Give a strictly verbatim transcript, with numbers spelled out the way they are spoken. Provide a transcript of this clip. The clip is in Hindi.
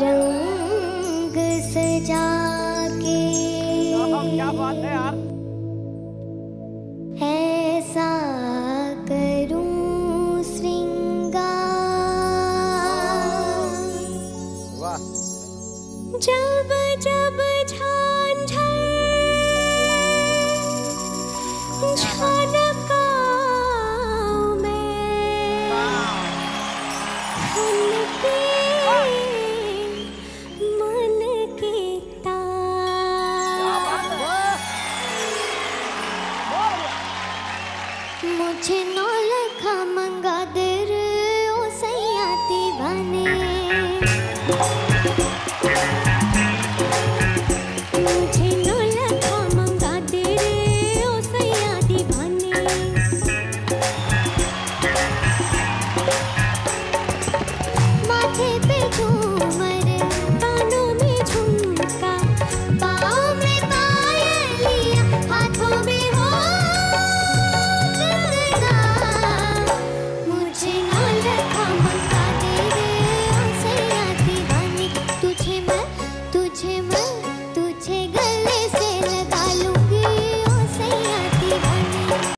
रंग सजा के। क्या बात है यार। ऐसा करूं श्रृंगार जब जब झांझर झलकाओं में उनके मन की तार। मुझे नौलखा मंगा दे